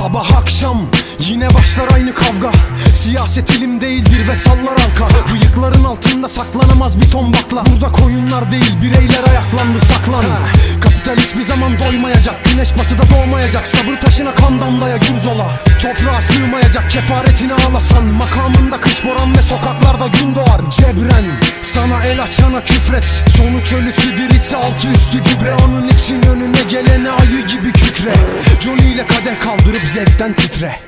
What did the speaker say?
Sabah akşam yine başlar aynı kavga. Siyaset ilim değildir ve sallar halka. Bıyıkların altında saklanamaz bir ton bakla. Burada koyunlar değil bireyler ayaklandı, saklan. Kapital hiçbir zaman doymayacak. Güneş batıda doğmayacak. Sabır taşına kan damlaya gürzola. Toprağa sığmayacak, kefaretini ağlasan. Makamında kış boran ve sokaklarda gün doğar. Cebren sana el açana küfret. Sonuç ölüsü birisi altı üstü gübre. Onun için önüne gelene ayı gibi kükre. Johnny ile kadeh kaldırıp zevkten titre.